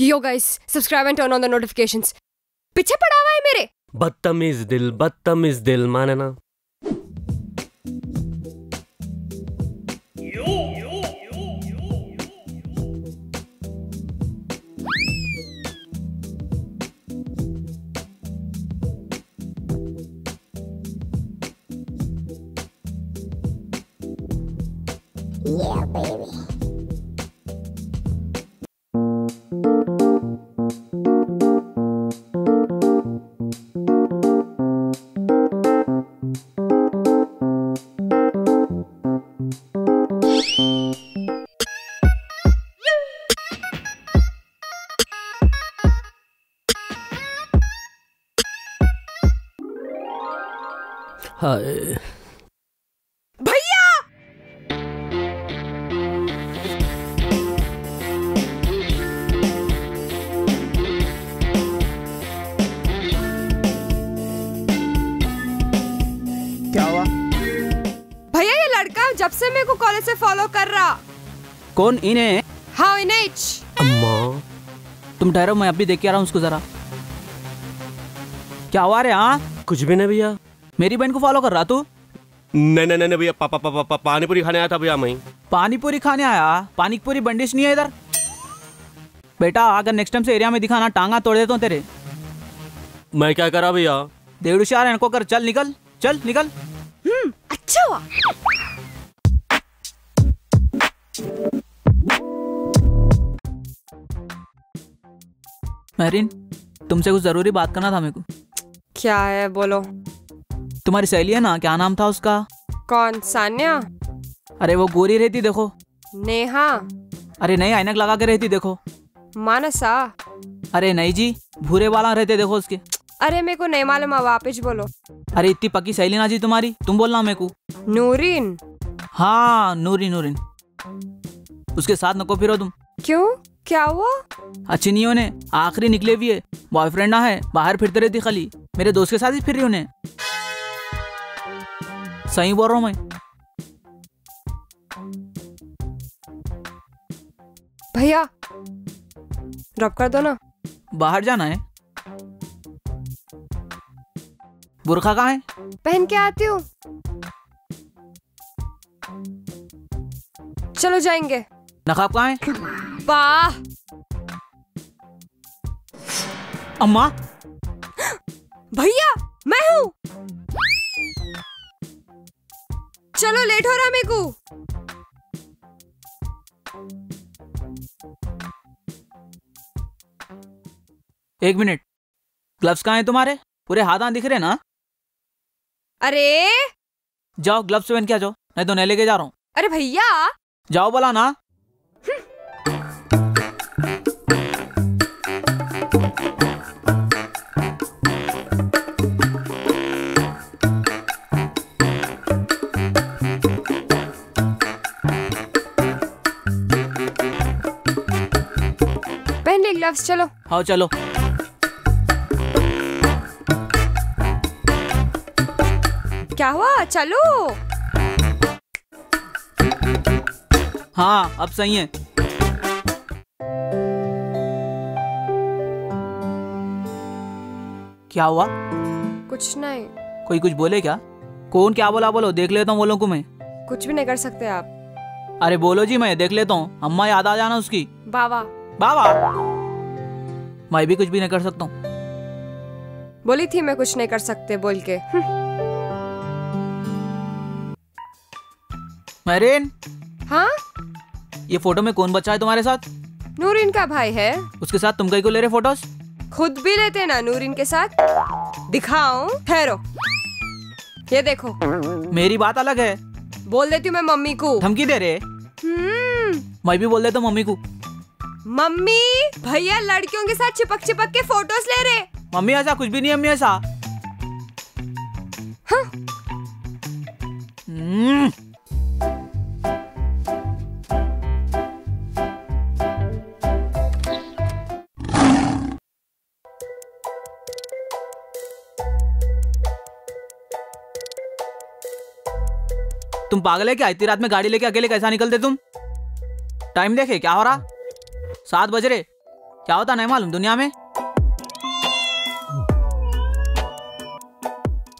Yo guys subscribe and turn on the notifications. पीछे पड़ा हुआ है मेरे बदतमीज दिल माने ना। Yeah, baby. हाय भैया, क्या हुआ भैया? ये लड़का जब से मेरे को कॉलेज से फॉलो कर रहा। कौन? इन्हें? हाँ इन्हें। अम्मा तुम ठहरो, मैं अभी देख के आ रहा हूँ उसको जरा। क्या हुआ रे? हाँ कुछ भी नहीं भैया, मेरी बहन को फॉलो कर रहा तू? नहीं भैया, पापा पानीपुरी खाने आया था भैया। मैं पानीपुरी खाने आया? पानीपुरी बंडिश नहीं है इधर बेटा। अगर नेक्स्ट टाइम से एरिया में दिखाना, टांगा तोड़ देता हूँ तेरे। मैं क्या करा भैया? देवड़ुशार इनको कर, चल निकल, चल निकल। अच्छा हुआ। महरीन, तुमसे कुछ जरूरी बात करना था मेरे को। क्या है बोलो। तुम्हारी सहेली है ना, क्या नाम था उसका? कौन? सान्या? अरे वो गोरी रहती देखो। नेहा? अरे नहीं, ऐनक लगा के रहती देखो। मानसा? अरे नहीं जी, भूरे वाला रहते देखो उसके। अरे मेरे को नहीं मालूम, वापिस बोलो। अरे इतनी पक्की सहेली ना जी तुम्हारी, तुम बोलना मेरे को। नूरीन? हाँ नूरीन। उसके साथ नको फिरो तुम। क्यों, क्या हुआ? अच्छी नहीं होने, आखिरी निकले हुई है, बॉयफ्रेंड ना है, बाहर फिरते रहती खाली। मेरे दोस्त के साथ ही फिर रही उन्हें। सही बोल रहा हूँ मैं भैया? ड्रॉप कर दो ना, बाहर जाना है। बुर्खा कहाँ है? पहन के आती हूँ। चलो जाएंगे। नकाब कहाँ है? वाह अम्मा। भैया मैं हूँ, चलो लेट हो रहा मेरे को। एक मिनट, ग्लव्स कहाँ हैं तुम्हारे? पूरे हाथ दिख रहे ना। अरे जाओ ग्लव्स पहन के आ जाओ, नहीं तो नहीं लेके जा रहा हूँ। अरे भैया जाओ बोला ना। ग्लव्स चलो। हाँ चलो। क्या हुआ? चलो। हाँ अब सही है। क्या हुआ? कुछ नहीं। कोई कुछ बोले क्या? कौन क्या बोला? बोलो देख लेता हूँ वो लोगों को। मैं कुछ भी नहीं कर सकते आप। अरे बोलो जी, मैं देख लेता हूँ। अम्मा याद आ जाना उसकी। बाबा बाबा, मैं भी कुछ भी नहीं कर सकता हूँ। बोली थी मैं कुछ नहीं कर सकते बोल के। महरीन। हाँ? ये फोटो में कौन बच्चा है तुम्हारे साथ? नूरीन का भाई है। उसके साथ तुम कहीं को ले रहे फोटोस? खुद भी लेते ना नूरीन के साथ। दिखाओ ठहरो, ये देखो। मेरी बात अलग है। बोल देती हूँ मैं मम्मी को। धमकी दे रहे? मैं भी बोल देता हूँ मम्मी को। मम्मी भैया लड़कियों के साथ चिपक चिपक के फोटोज ले रहे। मम्मी ऐसा कुछ भी नहीं। मम्मी ऐसा हाँ। तुम पागल है क्या? इतनी रात में गाड़ी लेके अकेले कैसा निकलते तुम? टाइम देखे क्या हो रहा? 7 बज रहे। क्या होता नहीं मालूम दुनिया में।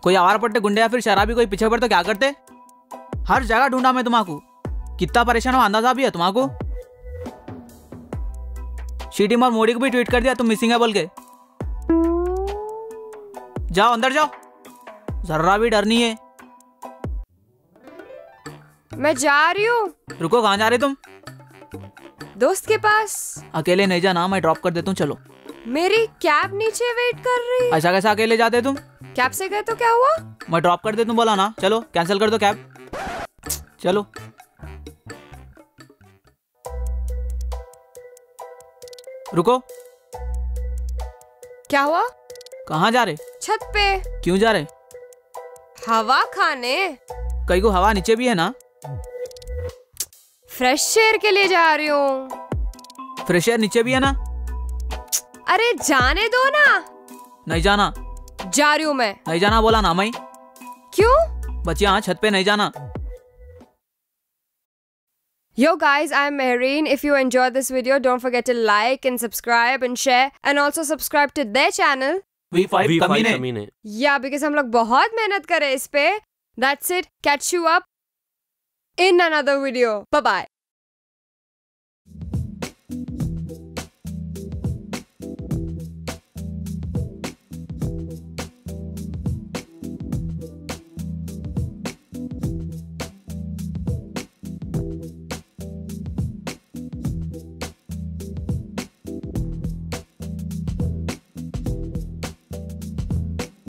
कोई आवार पट्टे गुंडे या फिर शराबी कोई पीछे पड़ तो क्या करते? हर जगह ढूंढा मैं तुम्हाको, कितना परेशान हो अंदाजा भी है तुम्हाको। शीटी मार मोड़ी को भी ट्वीट कर दिया तुम मिसिंग है बोल के। जाओ अंदर जाओ, जर्रा भी डर नहीं है। मैं जा रही हूँ। रुको, कहाँ जा रहे तुम? दोस्त के पास। अकेले नहीं जाना, मैं ड्रॉप कर देता हूँ। चलो, मेरी कैब नीचे वेट कर रही। अच्छा कैसा अकेले जाते तुम? कैब से गए तो क्या हुआ? मैं ड्रॉप कर देता हूँ बोला ना। चलो कैंसिल कर दो कैब, चलो। रुको, क्या हुआ? कहाँ जा रहे? छत पे। क्यों जा रहे? हवा खाने। कहीं को हवा नीचे भी है ना? फ्रेश एयर के लिए जा रही हूँ। फ्रेश एयर नीचे भी है ना? अरे जाने दो ना। नहीं जाना। जा रही हूँ मैं। नहीं जाना बोला ना मैं। क्यों? बच्चियाँ छत पे नहीं जाना। Yo guys, I'm Mahreen. If you enjoyed this video, don't forget to like and subscribe and share, and also subscribe to their channel V5 kaminey. Yeah, because हम लोग बहुत मेहनत करे इस पे. That's it. Catch you up in another video. Bye bye.